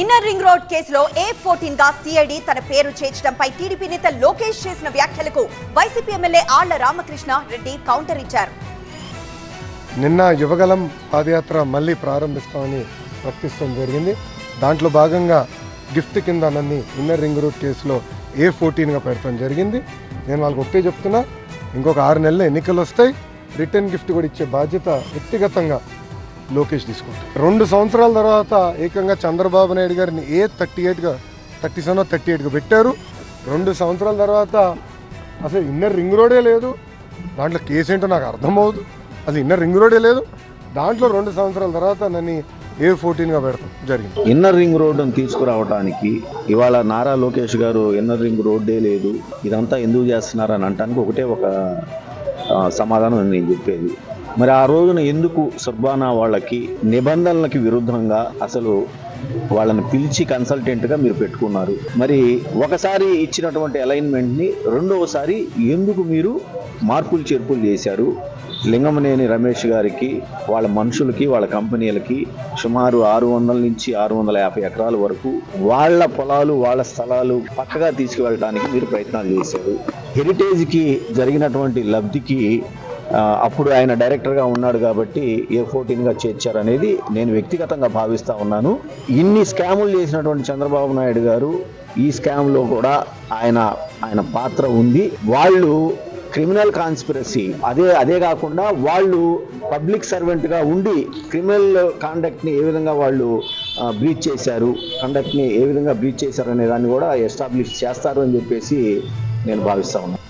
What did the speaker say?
Inner ring road కేసులో A14 గా CID తన పేరు చేర్చడంపై టీడీపీ నేత లోకేష్ చేసిన వ్యాఖ్యలకు YCP MLA Alla Ramakrishna Reddy counter ఇచ్చారు. నిన్న యువగలం పాదయాత్ర మళ్ళీ ప్రారంభిస్తామని ప్రకటించడం జరిగింది. దాంట్లో భాగంగా గిఫ్ట్ కింద నన్ను ఇన్నర్ రింగ్ రోడ్ కేసులో A14 గా పెట్టడం జరిగింది. నేను వాళ్ళకి ఒకటే చెప్తున్నా, ఇంకొక 6 నెలల్లో ఎన్నికలు వస్తాయి, రిటర్న్ గిఫ్ట్ కూడా ఇచ్చే బాధ్యత వ్యక్తిగతంగా లోకేష్ తీసుకుంటారు. 2 సంవత్సరాల తర్వాత ఏకంగా చంద్రబాబు నాయుడు గారిని A37 38గా పెట్టారు. 2 సంవత్సరాల తర్వాత అసలు ఇన్నర్ రింగ్ రోడే లేదు, దాంట్లో కేసు ఏంటో నాకు అర్థం అవ్వదు, అసలు ఇన్నర్ రింగ్ రోడే లేదు, దాంట్లో 2 సంవత్సరాల తర్వాత నన్ను A14గా పెడతాం జరిగింది. ఇన్నర్ రింగ్ రోడ్డును తీసుకురావడానికి ఇవాళ నారా లోకేష్ గారు ఇన్నర్ రింగ్ రోడ్డే లేదు, ఇదంతా ఎందుకు చేస్తున్నారు అని అంటానికి ఒకటే ఒక సమాధానం నేను చెప్పేది. మరి ఆ రోజున ఎందుకు సుబ్బానా వాళ్ళకి నిబంధనలకి విరుద్ధంగా అసలు వాళ్ళని పిలిచి కన్సల్టెంట్గా మీరు పెట్టుకున్నారు? మరి ఒకసారి ఇచ్చినటువంటి అలైన్మెంట్ని రెండవసారి ఎందుకు మీరు మార్పులు చేర్పులు చేశారు? లింగమనేని రమేష్ గారికి, వాళ్ళ మనుషులకి, వాళ్ళ కంపెనీలకి సుమారు 600 నుంచి 650 ఎకరాల వరకు వాళ్ళ పొలాలు, వాళ్ళ స్థలాలు పక్కగా తీసుకువెళ్ళడానికి మీరు ప్రయత్నాలు చేశారు. హెరిటేజ్కి జరిగినటువంటి లబ్ధికి అప్పుడు ఆయన డైరెక్టర్గా ఉన్నాడు కాబట్టి A14గా చేర్చారనేది నేను వ్యక్తిగతంగా భావిస్తూ ఉన్నాను. ఇన్ని స్కాములు చేసినటువంటి చంద్రబాబు నాయుడు గారు ఈ స్కామ్లో కూడా ఆయన పాత్ర ఉంది. వాళ్ళు క్రిమినల్ కాన్స్పిరసీ అదే కాకుండా వాళ్ళు పబ్లిక్ సర్వెంట్గా ఉండి క్రిమినల్ కాండక్ట్ని ఏ విధంగా వాళ్ళు బ్రీచ్ చేశారు, కండక్ట్ని ఏ విధంగా బ్రీచ్ చేశారు అనే దాన్ని కూడా ఎస్టాబ్లిష్ చేస్తారు అని చెప్పేసి నేను భావిస్తా ఉన్నాను.